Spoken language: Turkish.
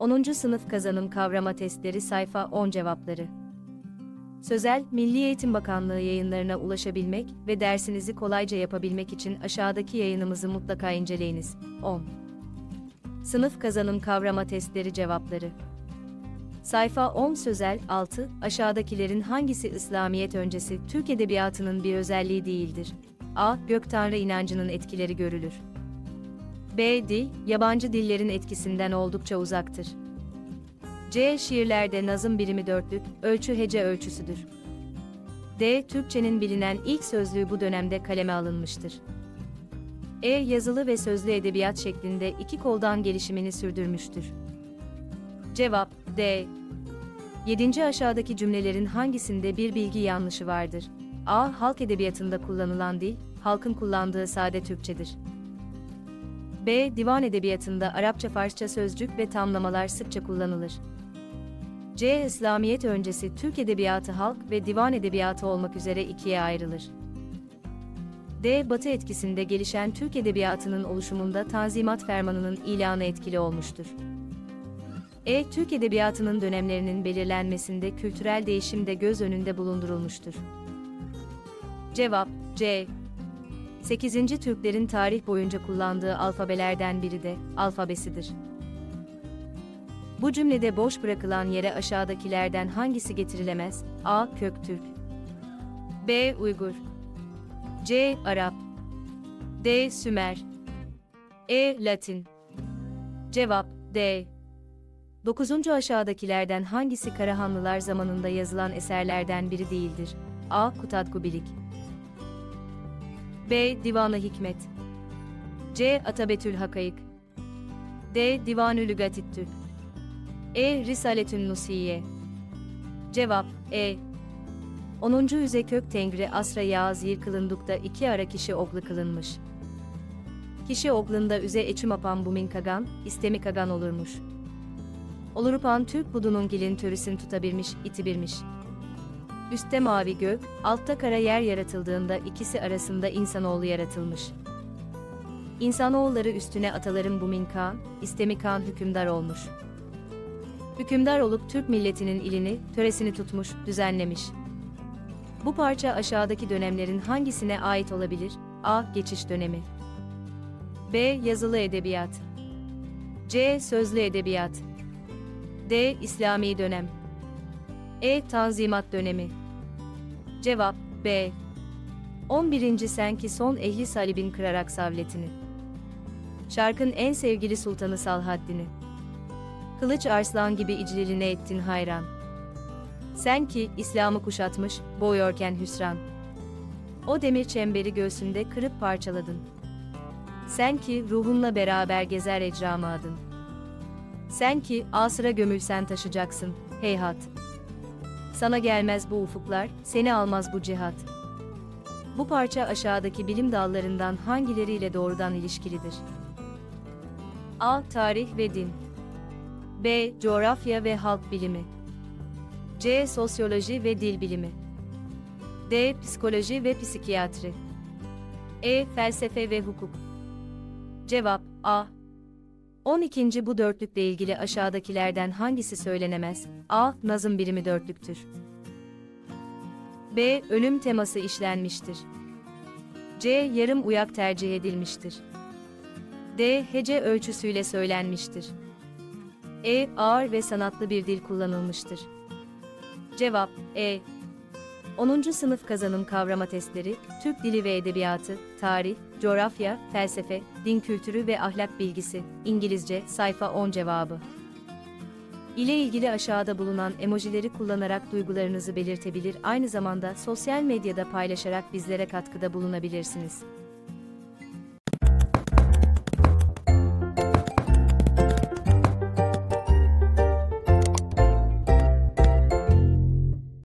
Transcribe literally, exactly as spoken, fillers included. onuncu Sınıf Kazanım Kavrama Testleri Sayfa on Cevapları. Sözel, Milli Eğitim Bakanlığı yayınlarına ulaşabilmek ve dersinizi kolayca yapabilmek için aşağıdaki yayınımızı mutlaka inceleyiniz. on. Sınıf Kazanım Kavrama Testleri Cevapları. Sayfa on Sözel, altı. Aşağıdakilerin hangisi İslamiyet öncesi Türk Edebiyatı'nın bir özelliği değildir? A. Göktanrı inancının etkileri görülür. B. Dil, yabancı dillerin etkisinden oldukça uzaktır. C. Şiirlerde nazım birimi dörtlük, ölçü hece ölçüsüdür. D. Türkçenin bilinen ilk sözlüğü bu dönemde kaleme alınmıştır. E. Yazılı ve sözlü edebiyat şeklinde iki koldan gelişimini sürdürmüştür. Cevap D. yedinci Aşağıdaki cümlelerin hangisinde bir bilgi yanlışı vardır? A. Halk edebiyatında kullanılan dil, halkın kullandığı sade Türkçedir. B. Divan edebiyatında Arapça, Farsça sözcük ve tamlamalar sıkça kullanılır. C. İslamiyet öncesi Türk edebiyatı halk ve divan edebiyatı olmak üzere ikiye ayrılır. D. Batı etkisinde gelişen Türk edebiyatının oluşumunda Tanzimat Fermanı'nın ilanı etkili olmuştur. E. Türk edebiyatının dönemlerinin belirlenmesinde kültürel değişim de göz önünde bulundurulmuştur. Cevap C. sekizinci Türklerin tarih boyunca kullandığı alfabelerden biri de alfabesidir. Bu cümlede boş bırakılan yere aşağıdakilerden hangisi getirilemez? A. Köktürk. B. Uygur. C. Arap. D. Sümer. E. Latin. Cevap D. dokuzuncu Aşağıdakilerden hangisi Karahanlılar zamanında yazılan eserlerden biri değildir? A. Kutadgu Bilig. B. Divanı Hikmet. C. Atabetül Hakayık. D. Divanülü Gatittül. E. Risaletün Nusiiye. Cevap E. onuncu Üze Kök Tengri Asra Yağız Yırkılınduk'ta iki ara kişi oglu kılınmış. Kişi oglunda Üze Eçümapan Bumin Kağan, İstemi Kağan olurmuş. Olurupan Türk budunun gilin törüsün tutabilmiş, itibirmiş. Üstte mavi gök, altta kara yer yaratıldığında ikisi arasında insanoğlu yaratılmış. İnsanoğulları üstüne ataların Bumin Kağan, İstemi Kağan hükümdar olmuş. Hükümdar olup Türk milletinin ilini, töresini tutmuş, düzenlemiş. Bu parça aşağıdaki dönemlerin hangisine ait olabilir? A. Geçiş dönemi. B. Yazılı edebiyat. C. Sözlü edebiyat. D. İslami dönem. E. Tanzimat dönemi. Cevap B. on birinci Senki son ehli salibin kırarak savletini. Şarkın en sevgili sultanı Salhaddin'i. Kılıç Arslan gibi icliline ettin hayran. Sen ki İslam'ı kuşatmış, boğuyorken hüsran. O demir çemberi göğsünde kırıp parçaladın. Sen ki ruhunla beraber gezer ecramı adın. Sen ki asıra gömülsen taşacaksın, heyhat. Sana gelmez bu ufuklar, seni almaz bu cihat. Bu parça aşağıdaki bilim dallarından hangileriyle doğrudan ilişkilidir? A. Tarih ve din. B. Coğrafya ve halk bilimi. C. Sosyoloji ve dil bilimi. D. Psikoloji ve psikiyatri. E. Felsefe ve hukuk. Cevap A. on ikinci Bu dörtlükle ilgili aşağıdakilerden hangisi söylenemez? A. Nazım birimi dörtlüktür. B. Ölüm teması işlenmiştir. C. Yarım uyak tercih edilmiştir. D. Hece ölçüsüyle söylenmiştir. E. Ağır ve sanatlı bir dil kullanılmıştır. Cevap E. onuncu Sınıf Kazanım Kavrama Testleri, Türk Dili ve Edebiyatı, Tarih, Coğrafya, Felsefe, Din Kültürü ve Ahlak Bilgisi, İngilizce, Sayfa on Cevabı. İle ilgili aşağıda bulunan emojileri kullanarak duygularınızı belirtebilir, aynı zamanda sosyal medyada paylaşarak bizlere katkıda bulunabilirsiniz.